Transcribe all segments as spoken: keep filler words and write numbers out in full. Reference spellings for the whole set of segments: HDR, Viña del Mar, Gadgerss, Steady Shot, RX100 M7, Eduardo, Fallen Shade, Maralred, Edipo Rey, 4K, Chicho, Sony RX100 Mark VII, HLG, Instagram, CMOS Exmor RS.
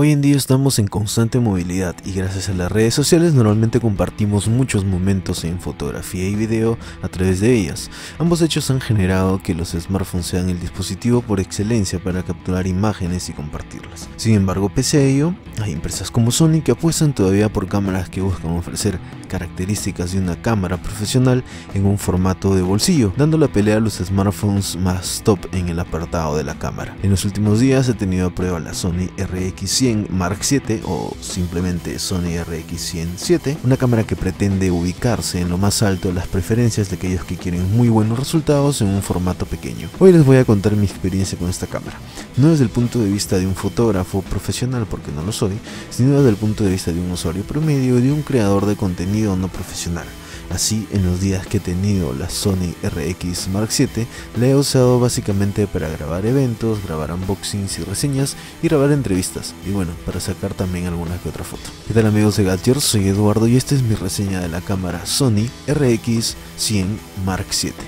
Hoy en día estamos en constante movilidad y gracias a las redes sociales normalmente compartimos muchos momentos en fotografía y video a través de ellas. Ambos hechos han generado que los smartphones sean el dispositivo por excelencia para capturar imágenes y compartirlas. Sin embargo, pese a ello, hay empresas como Sony que apuestan todavía por cámaras que buscan ofrecer características de una cámara profesional en un formato de bolsillo, dando la pelea a los smartphones más top en el apartado de la cámara. En los últimos días he tenido a prueba la Sony R X cien Mark siete o simplemente Sony R X ciento siete, una cámara que pretende ubicarse en lo más alto de las preferencias de aquellos que quieren muy buenos resultados en un formato pequeño. Hoy les voy a contar mi experiencia con esta cámara, no desde el punto de vista de un fotógrafo profesional, porque no lo soy, sino desde el punto de vista de un usuario promedio y de un creador de contenido no profesional. Así, en los días que he tenido la Sony R X Mark siete, la he usado básicamente para grabar eventos, grabar unboxings y reseñas y grabar entrevistas, y bueno, para sacar también alguna que otra foto. ¿Qué tal amigos de Gadgerss? Soy Eduardo y esta es mi reseña de la cámara Sony R X cien Mark siete.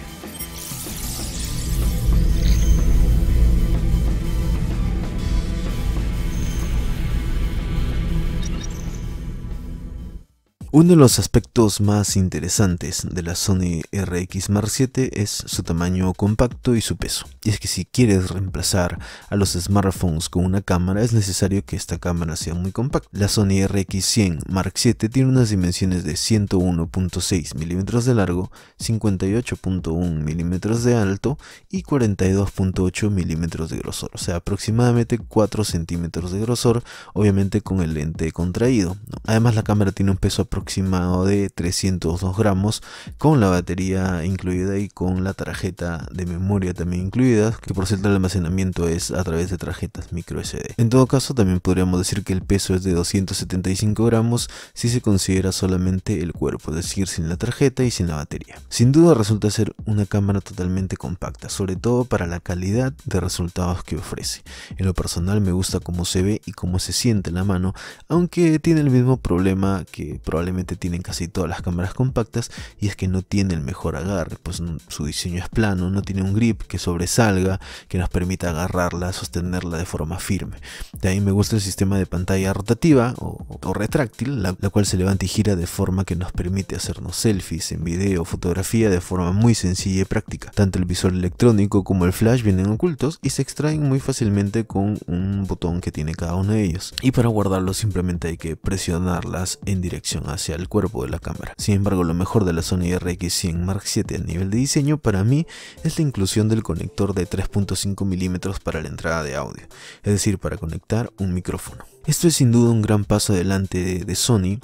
Uno de los aspectos más interesantes de la Sony R X Mark siete es su tamaño compacto y su peso. Y es que si quieres reemplazar a los smartphones con una cámara, es necesario que esta cámara sea muy compacta. La Sony R X cien Mark siete tiene unas dimensiones de ciento uno punto seis milímetros de largo, cincuenta y ocho punto uno milímetros de alto y cuarenta y dos punto ocho milímetros de grosor. O sea, aproximadamente cuatro centímetros de grosor, obviamente con el lente contraído, ¿no? Además, la cámara tiene un peso aproximado aproximado de trescientos dos gramos con la batería incluida y con la tarjeta de memoria también incluida, que por cierto el almacenamiento es a través de tarjetas micro S D. En todo caso, también podríamos decir que el peso es de doscientos setenta y cinco gramos si se considera solamente el cuerpo, es decir, sin la tarjeta y sin la batería. Sin duda resulta ser una cámara totalmente compacta, sobre todo para la calidad de resultados que ofrece. En lo personal me gusta cómo se ve y cómo se siente en la mano, aunque tiene el mismo problema que probablemente tienen casi todas las cámaras compactas, y es que no tiene el mejor agarre, pues su diseño es plano, no tiene un grip que sobresalga, que nos permita agarrarla, sostenerla de forma firme. De ahí me gusta el sistema de pantalla rotativa o, o retráctil, la, la cual se levanta y gira de forma que nos permite hacernos selfies en video o fotografía de forma muy sencilla y práctica. Tanto el visor electrónico como el flash vienen ocultos y se extraen muy fácilmente con un botón que tiene cada uno de ellos, y para guardarlos simplemente hay que presionarlas en dirección hacia hacia el cuerpo de la cámara. Sin embargo, lo mejor de la Sony R X cien Mark siete a nivel de diseño para mí es la inclusión del conector de tres punto cinco milímetros para la entrada de audio, es decir, para conectar un micrófono. Esto es sin duda un gran paso adelante de, de Sony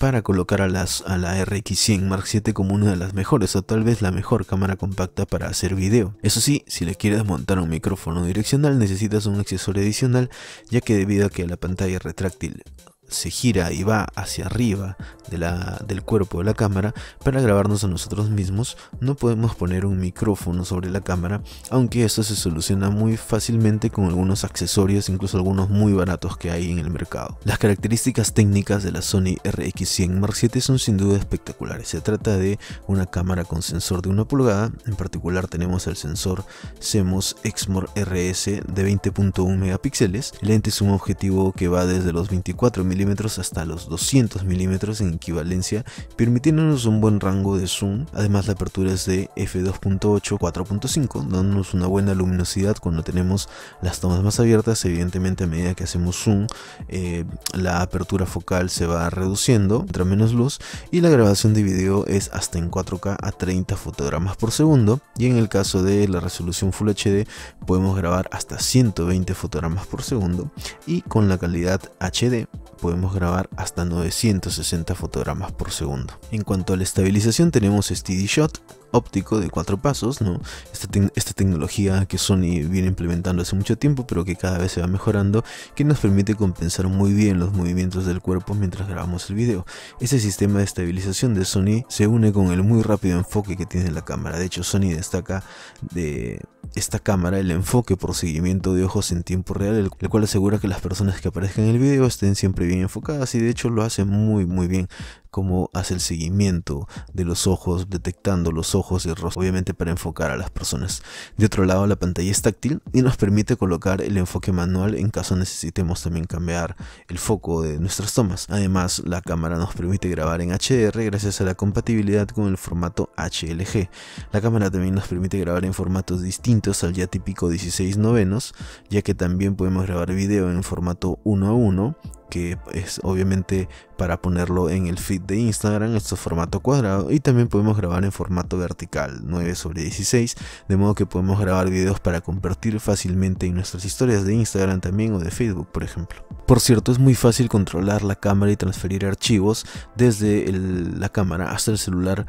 para colocar a, las, a la R X cien Mark siete como una de las mejores o tal vez la mejor cámara compacta para hacer video. Eso sí, si le quieres montar un micrófono direccional necesitas un accesorio adicional, ya que debido a que la pantalla retráctil se gira y va hacia arriba de la, del cuerpo de la cámara, para grabarnos a nosotros mismos no podemos poner un micrófono sobre la cámara, aunque esto se soluciona muy fácilmente con algunos accesorios, incluso algunos muy baratos que hay en el mercado. Las características técnicas de la Sony R X cien Mark siete son sin duda espectaculares. Se trata de una cámara con sensor de una pulgada, en particular tenemos el sensor C M O S Exmor R S de veinte punto uno megapíxeles. El lente es un objetivo que va desde los veinticuatro milímetros hasta los doscientos milímetros en equivalencia, permitiéndonos un buen rango de zoom. Además, la apertura es de f dos punto ocho a cuatro punto cinco, dándonos una buena luminosidad cuando tenemos las tomas más abiertas. Evidentemente, a medida que hacemos zoom, eh, la apertura focal se va reduciendo, entra menos luz, y la grabación de video es hasta en cuatro K a treinta fotogramas por segundo, y en el caso de la resolución Full H D podemos grabar hasta ciento veinte fotogramas por segundo, y con la calidad H D podemos grabar hasta novecientos sesenta fotogramas por segundo. En cuanto a la estabilización, tenemos Steady Shot óptico de cuatro pasos, ¿no? Esta, te esta tecnología que Sony viene implementando hace mucho tiempo, pero que cada vez se va mejorando, que nos permite compensar muy bien los movimientos del cuerpo mientras grabamos el video. Ese sistema de estabilización de Sony se une con el muy rápido enfoque que tiene la cámara. De hecho, Sony destaca de esta cámara el enfoque por seguimiento de ojos en tiempo real, el cual asegura que las personas que aparezcan en el video estén siempre bien enfocadas, y de hecho lo hace muy muy bien. cómo hace el seguimiento de los ojos, detectando los ojos y el rostro, obviamente para enfocar a las personas. De otro lado, la pantalla es táctil y nos permite colocar el enfoque manual en caso necesitemos también cambiar el foco de nuestras tomas. Además, la cámara nos permite grabar en H D R gracias a la compatibilidad con el formato H L G. La cámara también nos permite grabar en formatos distintos al ya típico dieciséis novenos, ya que también podemos grabar video en formato uno a uno, que es obviamente para ponerlo en el feed de Instagram, esto es formato cuadrado, y también podemos grabar en formato vertical nueve sobre dieciséis, de modo que podemos grabar videos para convertir fácilmente en nuestras historias de Instagram también o de Facebook, por ejemplo. Por cierto, es muy fácil controlar la cámara y transferir archivos desde el, la cámara hasta el celular,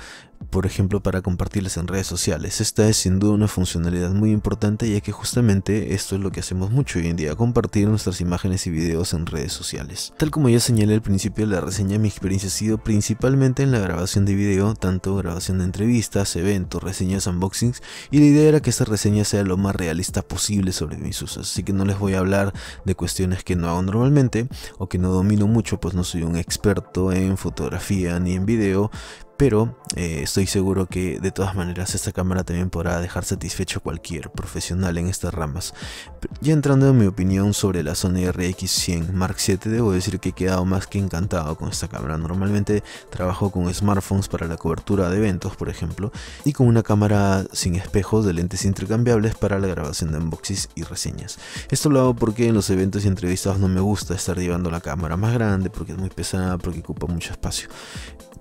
por ejemplo para compartirles en redes sociales. Esta es sin duda una funcionalidad muy importante, ya que justamente esto es lo que hacemos mucho hoy en día, compartir nuestras imágenes y videos en redes sociales. Tal como ya señalé al principio de la reseña, mi experiencia ha sido principalmente en la grabación de video, tanto grabación de entrevistas, eventos, reseñas, unboxings, y la idea era que esta reseña sea lo más realista posible sobre mis usos, así que no les voy a hablar de cuestiones que no hago normalmente o que no domino mucho, pues no soy un experto en fotografía ni en video. Pero eh, estoy seguro que de todas maneras esta cámara también podrá dejar satisfecho a cualquier profesional en estas ramas. Ya entrando en mi opinión sobre la Sony R X cien Mark siete, debo decir que he quedado más que encantado con esta cámara. Normalmente trabajo con smartphones para la cobertura de eventos, por ejemplo, y con una cámara sin espejos de lentes intercambiables para la grabación de unboxings y reseñas. Esto lo hago porque en los eventos y entrevistas no me gusta estar llevando la cámara más grande, porque es muy pesada, porque ocupa mucho espacio.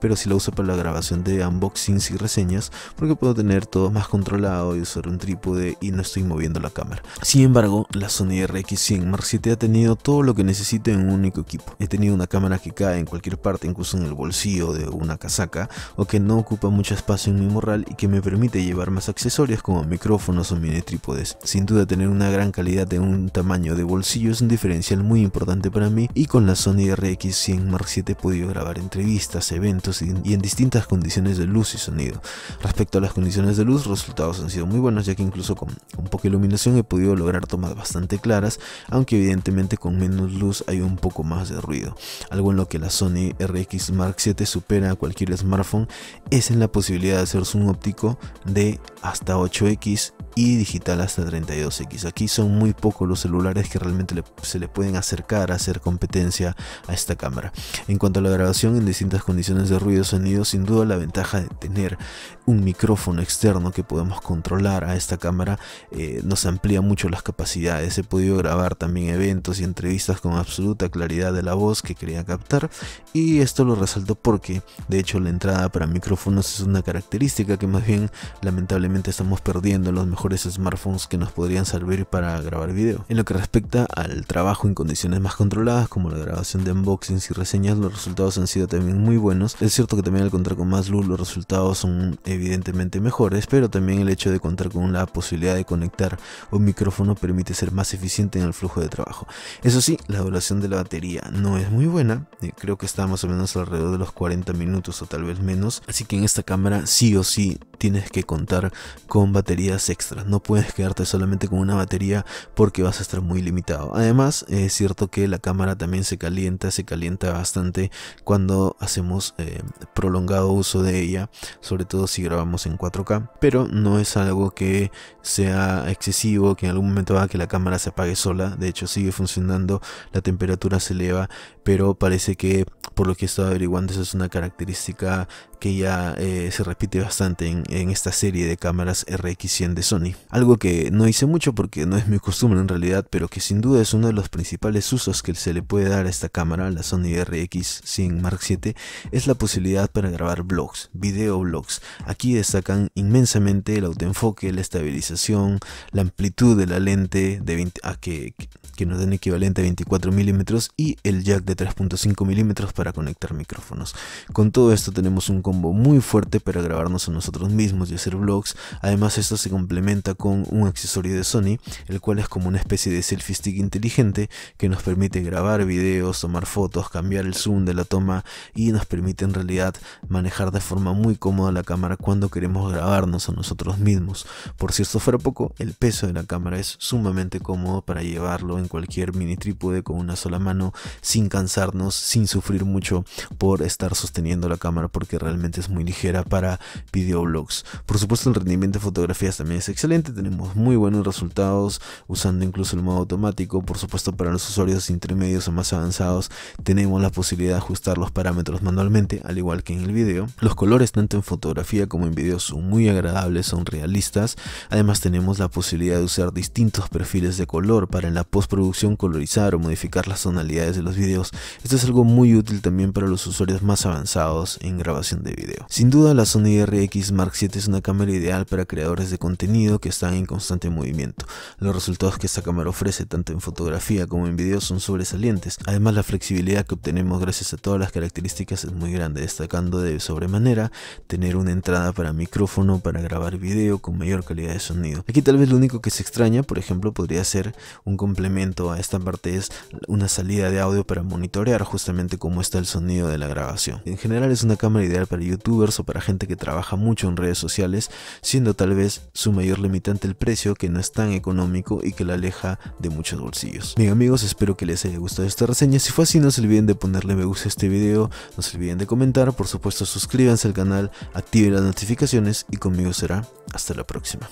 Pero si la uso para la grabación de unboxings y reseñas, porque puedo tener todo más controlado y usar un trípode y no estoy moviendo la cámara. Sin embargo, la Sony R X cien Mark siete ha tenido todo lo que necesito en un único equipo. He tenido una cámara que cae en cualquier parte, incluso en el bolsillo de una casaca, o que no ocupa mucho espacio en mi morral y que me permite llevar más accesorios como micrófonos o mini trípodes. Sin duda, tener una gran calidad en un tamaño de bolsillo es un diferencial muy importante para mí, y con la Sony R X cien Mark siete he podido grabar entrevistas, eventos y en distintas condiciones de luz y sonido. Respecto a las condiciones de luz, los resultados han sido muy buenos, ya que incluso con, con poca iluminación he podido lograr tomas bastante claras, aunque evidentemente con menos luz hay un poco más de ruido. Algo en lo que la Sony R X Mark siete supera a cualquier smartphone es en la posibilidad de hacer zoom óptico de hasta ocho equis y digital hasta treinta y dos equis. Aquí son muy pocos los celulares que realmente le, se le pueden acercar a hacer competencia a esta cámara. En cuanto a la grabación en distintas condiciones de ruido, sonido, sin duda la ventaja de tener un micrófono externo que podemos controlar a esta cámara eh, nos amplía mucho las capacidades. He podido grabar también eventos y entrevistas con absoluta claridad de la voz que quería captar, y esto lo resalto porque de hecho la entrada para micrófonos es una característica que más bien lamentablemente estamos perdiendo en los mejores smartphones que nos podrían servir para grabar video. En lo que respecta al trabajo en condiciones más controladas como la grabación de unboxings y reseñas, los resultados han sido también muy buenos. Es cierto que también al contar con más luz los resultados son evidentemente mejores, pero también el hecho de contar con la posibilidad de conectar un micrófono permite ser más eficiente en el flujo de trabajo. Eso sí, la duración de la batería no es muy buena, creo que está más o menos alrededor de los cuarenta minutos o tal vez menos, así que en esta cámara sí o sí tienes que contar con baterías extras, no puedes quedarte solamente con una batería porque vas a estar muy limitado. Además, es cierto que la cámara también se calienta, se calienta bastante cuando hacemos eh, prolongado uso de ella, sobre todo si grabamos en cuatro K, pero no es algo que sea excesivo, que en algún momento va a que la cámara se apague sola. De hecho sigue funcionando, la temperatura se eleva, pero parece que por lo que he estado averiguando esa es una característica que ya eh, se repite bastante en, en esta serie de cámaras R X cien de Sony. Algo que no hice mucho porque no es mi costumbre en realidad, pero que sin duda es uno de los principales usos que se le puede dar a esta cámara, la Sony R X cien Mark siete, es la posibilidad para grabar vlogs, videoblogs. Aquí destacan inmensamente el autoenfoque, la estabilización, la amplitud de la lente de veinte, a que, que nos den equivalente a veinticuatro milímetros y el jack de tres punto cinco milímetros para conectar micrófonos. Con todo esto tenemos un combo muy fuerte para grabarnos a nosotros mismos y hacer vlogs. Además, esto se complementa con un accesorio de Sony, el cual es como una especie de selfie stick inteligente que nos permite grabar videos, tomar fotos, cambiar el zoom de la toma y nos permite en realidad manejar de forma muy cómoda la cámara cuando queremos grabarnos a nosotros mismos. Por si esto fuera poco, el peso de la cámara es sumamente cómodo para llevarlo en cualquier mini trípode con una sola mano, sin cansarnos, sin sufrir mucho por estar sosteniendo la cámara, porque realmente es muy ligera para videoblogs. Por supuesto, el rendimiento de fotografías también es excelente, tenemos muy buenos resultados usando incluso el modo automático. Por supuesto, para los usuarios intermedios o más avanzados tenemos la posibilidad de ajustar los parámetros manualmente, al igual que en el video. Los colores tanto en fotografía como en video son muy agradables, son realistas. Además, tenemos la posibilidad de usar distintos perfiles de color para en la postproducción colorizar o modificar las tonalidades de los videos. Esto es algo muy útil también para los usuarios más avanzados en grabación de video. Sin duda, la Sony R X Mark siete es una cámara ideal para creadores de contenido que están en constante movimiento. Los resultados que esta cámara ofrece tanto en fotografía como en video son sobresalientes. Además, la flexibilidad que obtenemos gracias a todas las características es muy grande, destacando de sobremanera tener una entrada para micrófono para grabar video con mayor calidad de sonido. Aquí tal vez lo único que se extraña, por ejemplo, podría ser un complemento a esta parte, es una salida de audio para monitorear justamente cómo está el sonido de la grabación. En general, es una cámara ideal para youtubers o para gente que trabaja mucho en redes sociales, siendo tal vez su mayor limitante el precio, que no es tan económico y que la aleja de muchos bolsillos. Bien amigos, espero que les haya gustado esta reseña. Si fue así, no se olviden de ponerle me gusta a este video, no se olviden de comentar, por supuesto suscríbanse al canal, activen las notificaciones y conmigo será hasta la próxima.